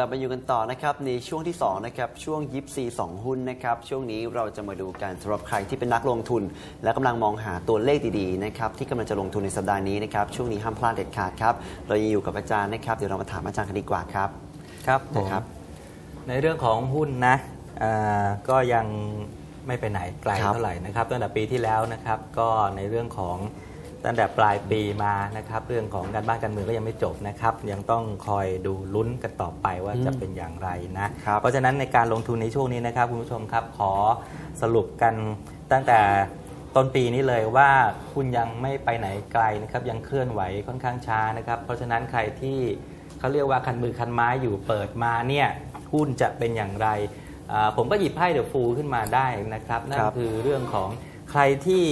ลับมาอยู่กันต่อนะครับในช่วงที่2นะครับช่วงยิปซี2หุ้นนะครับช่วงนี้เราจะมาดูกันสำหรับใครที่เป็นนักลงทุนและกำลังมองหาตัวเลขดีๆนะครับที่กำลังจะลงทุนในสัปดาห์นี้นะครับช่วงนี้ห้ามพลาดเด็ดขาดครับเรายังอยู่กับอาจารย์นะครับเดี๋ยวเรามาถามอาจารย์กันดีกว่าครับครับนะครับในเรื่องของหุ้นนะก็ยังไม่ไปไหนไกลเท่าไหร่นะครับตั้งแต่ปีที่แล้วนะครับก็ในเรื่องของตั้งแต่ปลายปีมานะครับเรื่องของการบ้านการเมืองก็ยังไม่จบนะครับยังต้องคอยดูลุ้นกันต่อไปว่าจะเป็นอย่างไรนะเพราะฉะนั้นในการลงทุนในช่วงนี้นะครับคุณผู้ชมครับขอสรุปกันตั้งแต่ต้นปีนี้เลยว่าคุณยังไม่ไปไหนไกลนะครับยังเคลื่อนไหวค่อนข้างช้านะครับเพราะฉะนั้นใครที่เขาเรียกว่าคันมือคันไม้อยู่เปิดมาเนี่ยหุ้นจะเป็นอย่างไรผมก็หยิบไพ่เดอะฟูลขึ้นมาได้นะครับนั่นคือเรื่องของใครที่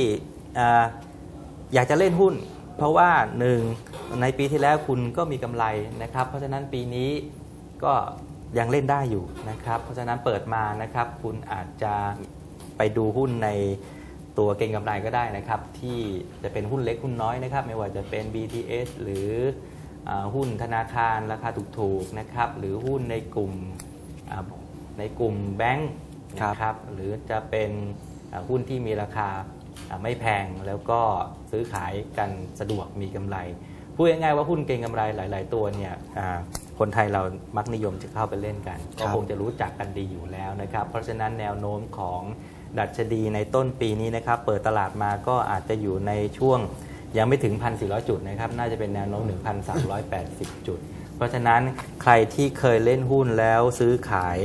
อยากจะเล่นหุ้นเพราะว่า1ในปีที่แล้วคุณก็มีกำไรนะครับเพราะฉะนั้นปีนี้ก็ยังเล่นได้อยู่นะครับเพราะฉะนั้นเปิดมานะครับคุณอาจจะไปดูหุ้นในตัวเก็งกำไรก็ได้นะครับที่จะเป็นหุ้นเล็กหุ้นน้อยนะครับไม่ว่าจะเป็น BTS หรือหุ้นธนาคารราคาถูกๆนะครับหรือหุ้นในกลุ่มแบงก์นะครับหรือจะเป็นหุ้นที่มีราคาไม่แพงแล้วก็ซื้อขายกันสะดวกมีกำไรพูดง่ายๆว่าหุ้นเก็งกำไรหลายๆตัวเนี่ยคนไทยเรามักนิยมจะเข้าไปเล่นกันก็คงจะรู้จักกันดีอยู่แล้วนะครับเพราะฉะนั้นแนวโน้มของดัชนีในต้นปีนี้นะครับเปิดตลาดมาก็อาจจะอยู่ในช่วงยังไม่ถึง 1,400 จุดนะครับน่าจะเป็นแนวโน้ม 1,380 จุดเพราะฉะนั้นใครที่เคยเล่นหุ้นแล้วซื้อขาย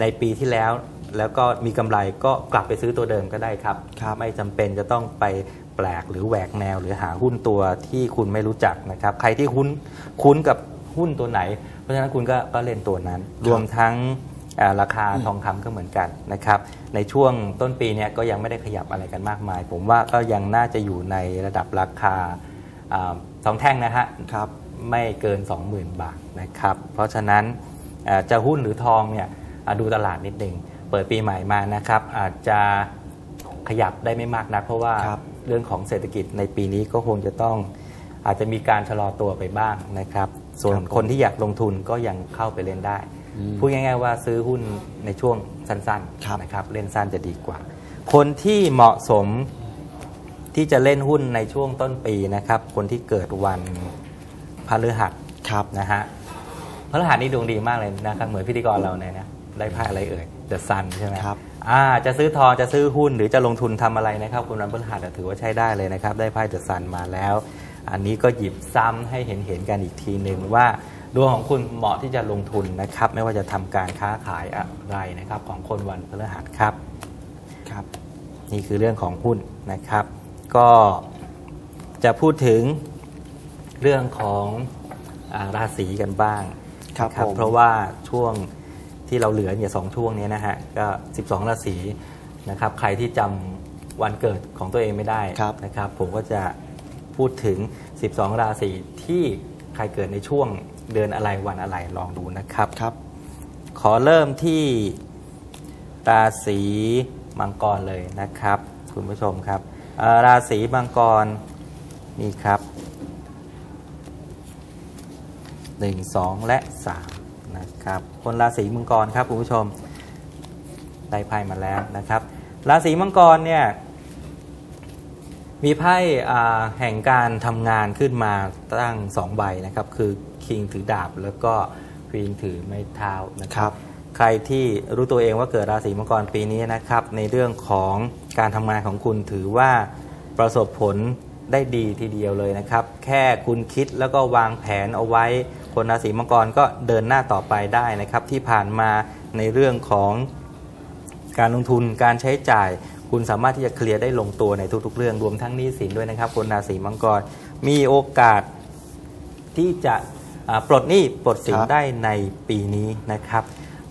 ในปีที่แล้วแล้วก็มีกำไรก็กลับไปซื้อตัวเดิมก็ได้ครับไม่จำเป็นจะต้องไปแปลกหรือแหวกแนวหรือหาหุ้นตัวที่คุณไม่รู้จักนะครับใครที่คุ้นกับหุ้นตัวไหนเพราะฉะนั้นคุณก็เล่นตัวนั้นรวมทั้งราคาทองคำก็เหมือนกันนะครับในช่วงต้นปีเนี่ยก็ยังไม่ได้ขยับอะไรกันมากมายผมว่าก็ยังน่าจะอยู่ในระดับราคาสองแท่งนะฮะไม่เกิน 20,000 บาทนะครับเพราะฉะนั้นจะหุ้นหรือทองเนี่ยดูตลาดนิดนึงเปิดปีใหม่มานะครับอาจจะขยับได้ไม่มากนักเพราะว่าเรื่องของเศรษฐกิจในปีนี้ก็คงจะต้องอาจจะมีการชะลอตัวไปบ้างนะครับส่วนคนที่อยากลงทุนก็ยังเข้าไปเล่นได้พูดง่ายๆว่าซื้อหุ้นในช่วงสั้นๆนะครับเล่นสั้นจะดีกว่าคนที่เหมาะสมที่จะเล่นหุ้นในช่วงต้นปีนะครับคนที่เกิดวันพฤหัสนะฮะพฤหัสนี่ดวงดีมากเลยนะครับเหมือนพิธีกรเราเนี่ยนะได้ไพ่อะไรเอ่ยเดอะซันใช่ไหมครับจะซื้อทองจะซื้อหุ้นหรือจะลงทุนทำอะไรนะครับคุณวันพฤหัสถือว่าใช้ได้เลยนะครับได้ไพ่เดอะซันมาแล้วอันนี้ก็หยิบซ้ำให้เห็นกันอีกทีหนึ่งว่าดวงของคุณเหมาะที่จะลงทุนนะครับไม่ว่าจะทำการค้าขายอะไรนะครับของคนวันพฤหัสครับนี่คือเรื่องของหุ้นนะครับก็จะพูดถึงเรื่องของราศีกันบ้างครับเพราะว่าช่วงที่เราเหลือเนี่ย2ช่วงนี้นะฮะก็12ราศีนะครับใครที่จำวันเกิดของตัวเองไม่ได้นะครับผมก็จะพูดถึง12ราศีที่ใครเกิดในช่วงเดือนอะไรวันอะไรลองดูนะครับขอเริ่มที่ราศีมังกรเลยนะครับคุณผู้ชมครับราศีมังกรนี่ครับ1, 2 และ 3นะครับคนราศีมังกรครับคุณผู้ชมได้ไพ่มาแล้วนะครับราศีมังกรเนี่ยมีไพ่แห่งการทำงานขึ้นมาตั้ง2ใบนะครับคือคิงถือดาบแล้วก็ควีนถือไม้เท้านะครับใครที่รู้ตัวเองว่าเกิดราศีมังกรปีนี้นะครับในเรื่องของการทำงานของคุณถือว่าประสบผลได้ดีทีเดียวเลยนะครับแค่คุณคิดแล้วก็วางแผนเอาไว้คนราศีมังกรก็เดินหน้าต่อไปได้นะครับที่ผ่านมาในเรื่องของการลงทุนการใช้จ่ายคุณสามารถที่จะเคลียร์ได้ลงตัวในทุกๆเรื่องรวมทั้งหนี้สินด้วยนะครับคนราศีมังกรมีโอกาสที่จะปลดหนี้ปลดสินได้ในปีนี้นะครับ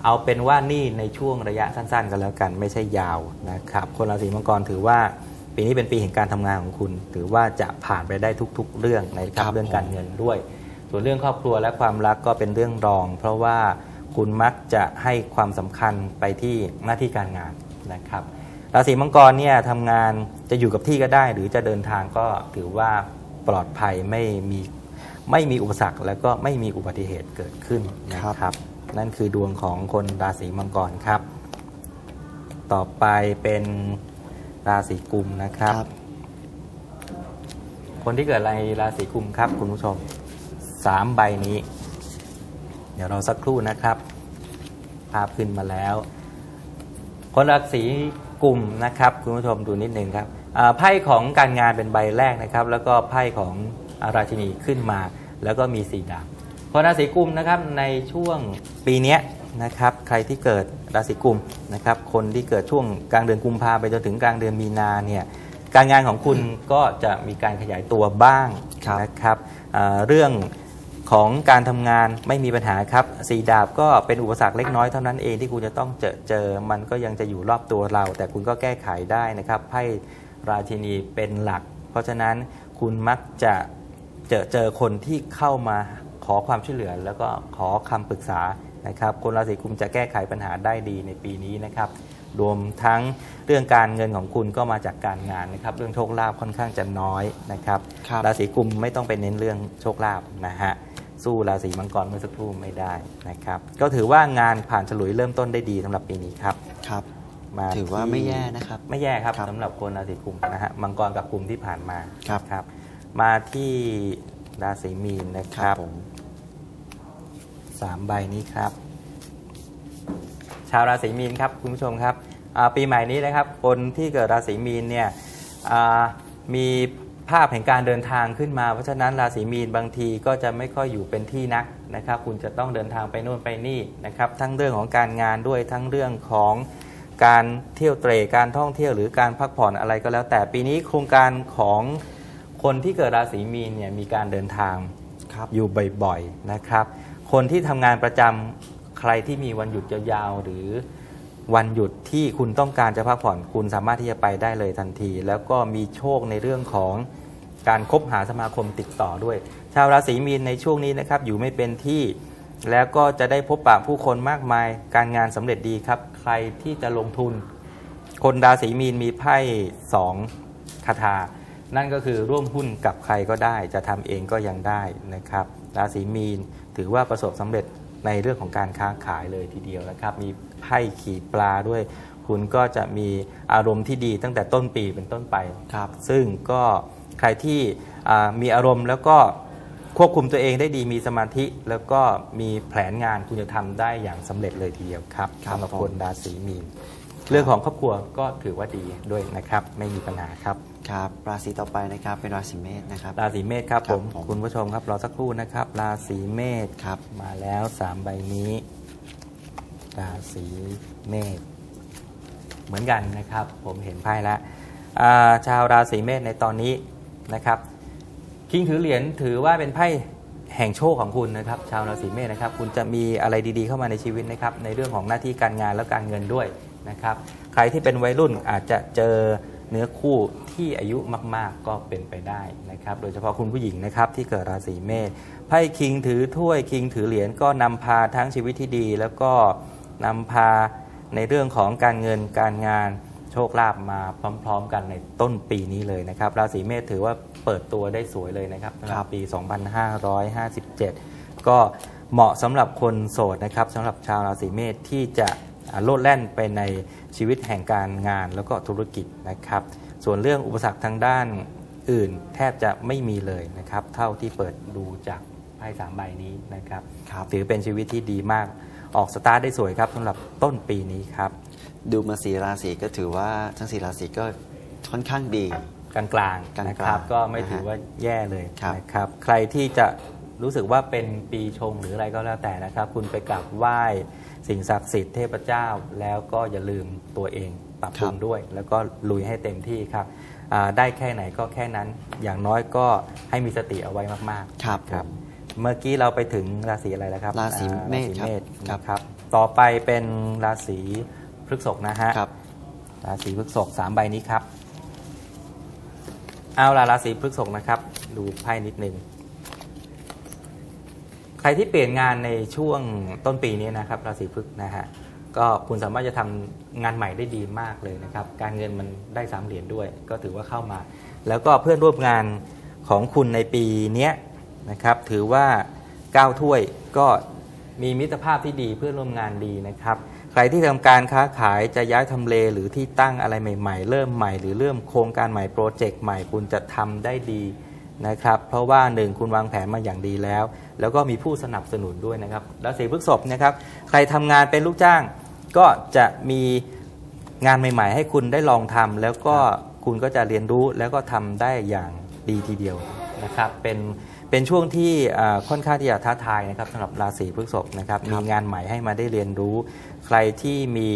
เอาเป็นว่าหนี้ในช่วงระยะสั้นๆกันแล้วกันไม่ใช่ยาวนะครับคนราศีมังกรถือว่าปีนี้เป็นปีแห่งการทำงานของคุณถือว่าจะผ่านไปได้ทุกๆเรื่องในเรื่องการเงินด้วยส่วนเรื่องครอบครัวและความรักก็เป็นเรื่องรองเพราะว่าคุณมักจะให้ความสำคัญไปที่หน้าที่การงานนะครับราศีมังกรเนี่ยทำงานจะอยู่กับที่ก็ได้หรือจะเดินทางก็ถือว่าปลอดภัยไม่มีอุปสรรคและก็ไม่มีอุบัติเหตุเกิดขึ้นนะครับ นั่นคือดวงของคนราศีมังกรครับต่อไปเป็นราศีกุมนะครับคนที่เกิดในราศีกุมครับคุณผู้ชม3ใบนี้เดี๋ยวเราสักครู่นะครับภาพขึ้นมาแล้วคนราศีกุมนะครับคุณผู้ชมดูนิดนึงครับไพ่ของการงานเป็นใบแรกนะครับแล้วก็ไพ่ของราชินีขึ้นมาแล้วก็มีสีดำคนราศีกุมนะครับในช่วงปีนี้นะครับใครที่เกิดราศีกุมนะครับคนที่เกิดช่วงกลางเดือนกุมภาพันธ์ไปจนถึงกลางเดือนมีนาเนี่ยการงานของคุณก็จะมีการขยายตัวบ้างนะครับเรื่องของการทำงานไม่มีปัญหาครับสีดาบก็เป็นอุปสรรคเล็กน้อยเท่านั้นเองที่คุณจะต้องเจอมันก็ยังจะอยู่รอบตัวเราแต่คุณก็แก้ไขได้นะครับไพ่ราชินีเป็นหลักเพราะฉะนั้นคุณมักจะเจอคนที่เข้ามาขอความช่วยเหลือแล้วก็ขอคำปรึกษานะครับคนราศีกุมจะแก้ไขปัญหาได้ดีในปีนี้นะครับรวมทั้งเรื่องการเงินของคุณก็มาจากการงานนะครับเรื่องโชคลาภค่อนข้างจะน้อยนะครับราศีกุมไม่ต้องไปเน้นเรื่องโชคลาภนะฮะสู้ราศีมังกรเมื่อสักครู่ไม่ได้นะครับก็ถือว่างานผ่านฉลุยเริ่มต้นได้ดีสำหรับปีนี้ครับครับถือว่าไม่แย่นะครับไม่แย่ครับสำหรับคนราศีกุมนะฮะมังกรกับกุมที่ผ่านมาครับมาที่ราศีมีนนะครับ3ใบนี้ครับชาวราศีมีนครับคุณผู้ชมครับปีใหม่นี้นะครับคนที่เกิดราศีมีนเนี่ยมีภาพแห่งการเดินทางขึ้นมาเพราะฉะนั้นราศีมีนบางทีก็จะไม่ค่อยอยู่เป็นที่นักนะครับคุณจะต้องเดินทางไปโน่นไปนี่นะครับทั้งเรื่องของการงานด้วยทั้งเรื่องของการเที่ยวเตร่การท่องเที่ยวหรือการพักผ่อนอะไรก็แล้วแต่ปีนี้โครงการของคนที่เกิดราศีมีนเนี่ยมีการเดินทางอยู่บ่อยๆนะครับคนที่ทำงานประจำใครที่มีวันหยุดยาวๆหรือวันหยุดที่คุณต้องการจะพักผ่อนคุณสามารถที่จะไปได้เลยทันทีแล้วก็มีโชคในเรื่องของการคบหาสมาคมติดต่อด้วยชาวราศีมีนในช่วงนี้นะครับอยู่ไม่เป็นที่แล้วก็จะได้พบปะผู้คนมากมายการงานสำเร็จดีครับใครที่จะลงทุนคนราศีมีนมีไพ่2คาถานั่นก็คือร่วมหุ้นกับใครก็ได้จะทำเองก็ยังได้นะครับราศีมีนถือว่าประสบสำเร็จในเรื่องของการค้าขายเลยทีเดียวนะครับมีไพ่ขี่ปลาด้วยคุณก็จะมีอารมณ์ที่ดีตั้งแต่ต้นปีเป็นต้นไปครับซึ่งก็ใครที่มีอารมณ์แล้วก็ควบคุมตัวเองได้ดีมีสมาธิแล้วก็มีแผนงานคุณจะทำได้อย่างสำเร็จเลยทีเดียวครับสำหรับคนราศีมีนเรื่องของครอบครัวก็ถือว่าดีด้วยนะครับไม่มีปัญหาครับครับราศีต่อไปนะครับเป็นราศีเมษนะครับราศีเมษครับผมคุณผู้ชมครับรอสักครู่นะครับราศีเมษครับมาแล้ว3ใบนี้ราศีเมษเหมือนกันนะครับผมเห็นไพ่แล้วชาวราศีเมษในตอนนี้นะครับคิงถือเหรียญถือว่าเป็นไพ่แห่งโชคของคุณนะครับชาวราศีเมษนะครับคุณจะมีอะไรดีๆเข้ามาในชีวิตนะครับในเรื่องของหน้าที่การงานและการเงินด้วยนะครับใครที่เป็นวัยรุ่นอาจจะเจอเนื้อคู่ที่อายุมากๆก็เป็นไปได้นะครับโดยเฉพาะคุณผู้หญิงนะครับที่เกิดราศีเมษไพ่คิงถือถ้วยคิงถือเหรียญก็นำพาทั้งชีวิตที่ดีแล้วก็นำพาในเรื่องของการเงินการงานโชคลาภมาพร้อมๆกันในต้นปีนี้เลยนะครับราศีเมษถือว่าเปิดตัวได้สวยเลยนะครับในปี 2557 ก็เหมาะสำหรับคนโสดนะครับสำหรับชาวราศีเมษที่จะโลดแล่นไปในชีวิตแห่งการงานแล้วก็ธุรกิจนะครับส่วนเรื่องอุปสรรคทางด้านอื่นแทบจะไม่มีเลยนะครับเท่าที่เปิดดูจากไพ่3ใบนี้นะครับถือเป็นชีวิตที่ดีมากออกสตาร์ทได้สวยครับสำหรับต้นปีนี้ครับดูมา4ราศีก็ถือว่าทั้ง4ราศีก็ค่อนข้างดีกลางๆนะครับก็ไม่ถือว่าแย่เลยนะครับใครที่จะรู้สึกว่าเป็นปีชงหรืออะไรก็แล้วแต่นะครับคุณไปกราบไหว้สิ่งศักดิ์สิทธิ์เทพเจ้าแล้วก็อย่าลืมตัวเองปรับปรุงด้วยแล้วก็ลุยให้เต็มที่ครับได้แค่ไหนก็แค่นั้นอย่างน้อยก็ให้มีสติเอาไว้มากๆครับเมื่อกี้เราไปถึงราศีอะไรแล้วครับราศีเมษครับต่อไปเป็นราศีพฤษภนะฮะราศีพฤษภ3ใบนี้ครับเอาล่ะราศีพฤษภนะครับดูไพ่นิดนึงใครที่เปลี่ยนงานในช่วงต้นปีนี้นะครับราศีพฤษภนะฮะก็คุณสามารถจะทำงานใหม่ได้ดีมากเลยนะครับการเงินมันได้3เหรียญด้วยก็ถือว่าเข้ามาแล้วก็เพื่อนร่วมงานของคุณในปีนี้นะครับถือว่า9ถ้วยก็ มีมิตรภาพที่ดีเพื่อนร่วมงานดีนะครับใครที่ทำการค้าขายจะย้ายทำเลหรือที่ตั้งอะไรใหม่ๆเริ่มใหม่หรือเริ่มโครงการใหม่โปรเจกต์ใหม่คุณจะทำได้ดีนะครับเพราะว่า1คุณวางแผนมาอย่างดีแล้วแล้วก็มีผู้สนับสนุนด้วยนะครับราศีพฤษภนะครับใครทำงานเป็นลูกจ้างก็จะมีงานใหม่ๆให้คุณได้ลองทำแล้วก็คุณก็จะเรียนรู้แล้วก็ทำได้อย่างดีทีเดียวนะครับเป็นช่วงที่ค่อนข้างที่จะท้าทายนะครับสำหรับราศีพฤษภนะครับมีงานใหม่ให้มาได้เรียนรู้ใครที่มี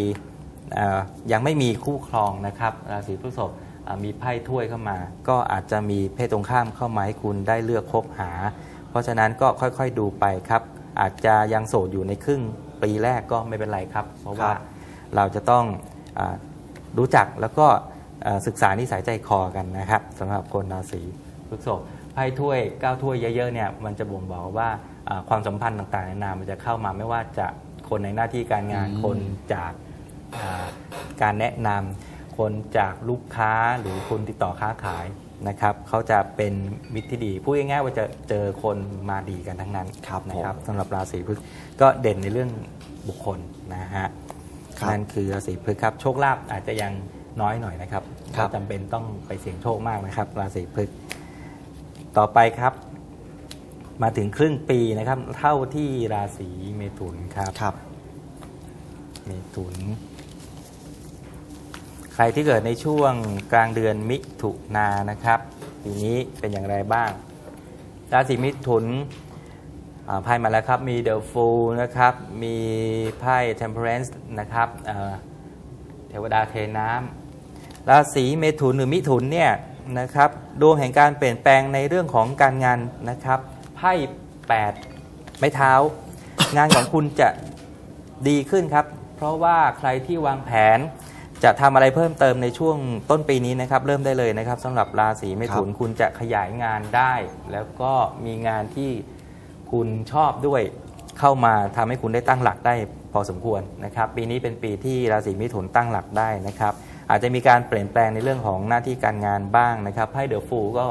ยังไม่มีคู่ครองนะครับราศีพฤษภมีไพ่ถ้วยเข้ามาก็อาจจะมีเพศตรงข้ามเข้ามาให้คุณได้เลือกคบหาเพราะฉะนั้นก็ค่อยๆดูไปครับอาจจะยังโสดอยู่ในครึ่งปีแรกก็ไม่เป็นไรครับเพราะว่าเราจะต้องรู้จักแล้วก็ศึกษานิสัยใจคอกันนะครับสำหรับคนราศีพฤษภไพ่ถ้วย9ถ้วยเยอะๆเนี่ยมันจะบ่งบอกว่าความสัมพันธ์ต่างๆนานามันจะเข้ามาไม่ว่าจะคนในหน้าที่การงานคนจากการแนะนำคนจากลูกค้าหรือคนติดต่อค้าขายนะครับเขาจะเป็นมิตรที่ดีพูดง่ายๆว่าจะเจอคนมาดีกันทั้งนั้นนะครับสำหรับราศีพฤษภก็เด่นในเรื่องบุคคลนะฮะนั่นคือราศีพฤษภครับโชคลาภอาจจะยังน้อยหน่อยนะครับจำเป็นต้องไปเสี่ยงโชคมากนะครับราศีพฤษภต่อไปครับมาถึงครึ่งปีนะครับเท่าที่ราศีเมถุนครับเมถุนใครที่เกิดในช่วงกลางเดือนมิถุนายนนะครับปีนี้เป็นอย่างไรบ้างราศีมิถุนไพ่มาแล้วครับมี The Fool นะครับมีไพ่ Temperance นะครับเทวดาเทน้ำราศีเมถุนหรือมิถุนเนี่ยนะครับดวงแห่งการเปลี่ยนแปลงในเรื่องของการงานนะครับไพ่8ไม้เท้างานของคุณจะดีขึ้นครับเพราะว่าใครที่วางแผนจะทำอะไรเพิ่มเติมในช่วงต้นปีนี้นะครับเริ่มได้เลยนะครับสำหรับราศีเมถุนคุณจะขยายงานได้แล้วก็มีงานที่คุณชอบด้วยเข้ามาทำให้คุณได้ตั้งหลักได้พอสมควรนะครับปีนี้เป็นปีที่ราศีเมถุนตั้งหลักได้นะครับอาจจะมีการเปลี่ยนแปลงในเรื่องของหน้าที่การงานบ้างนะครับไพ่เดอะฟูลก็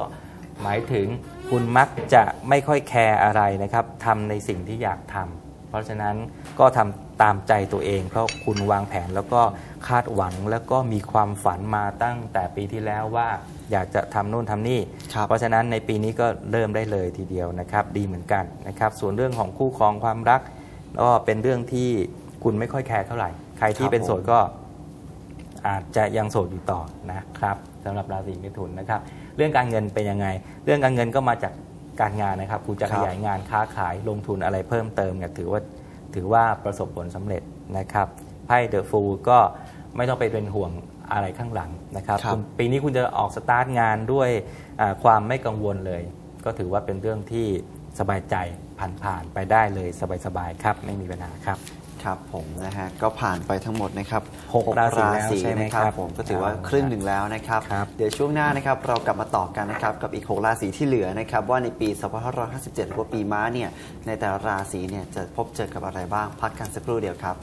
หมายถึงคุณมักจะไม่ค่อยแคร์อะไรนะครับทำในสิ่งที่อยากทำเพราะฉะนั้นก็ทำตามใจตัวเองเพราะคุณวางแผนแล้วก็คาดหวังแล้วก็มีความฝันมาตั้งแต่ปีที่แล้วว่าอยากจะทำโน่นทำนี่เพราะฉะนั้นในปีนี้ก็เริ่มได้เลยทีเดียวนะครับดีเหมือนกันนะครับส่วนเรื่องของคู่ครองความรักก็เป็นเรื่องที่คุณไม่ค่อยแคร์เท่าไหร่ใครที่เป็นโสดก็อาจจะยังโสดอยู่ต่อนะครับสำหรับราศีเมถุนนะครับเรื่องการเงินเป็นยังไงเรื่องการเงินก็มาจากการงานนะครับคุณจะขยายงานค้าขายลงทุนอะไรเพิ่มเติมเนี่ยถือว่าประสบผลสำเร็จนะครับไพ่เดอะฟูลก็ไม่ต้องไปเป็นห่วงอะไรข้างหลังนะครับปีนี้คุณจะออกสตาร์ทงานด้วยความไม่กังวลเลยก็ถือว่าเป็นเรื่องที่สบายใจผ่านไปได้เลยสบายๆครับไม่มีปัญหาครับครับผมนะฮะก็ผ่านไปทั้งหมดนะครับ6ราศีนะครับผมก็ถือว่าครึ่งหนึ่งแล้วนะครับเดี๋ยวช่วงหน้านะครับเรากลับมาต่อกันนะครับกับอีก6ราศีที่เหลือนะครับว่าในปี2557หรือว่าปีม้าเนี่ยในแต่ละราศีเนี่ยจะพบเจอกับอะไรบ้างพักกันสักครู่เดียวครับ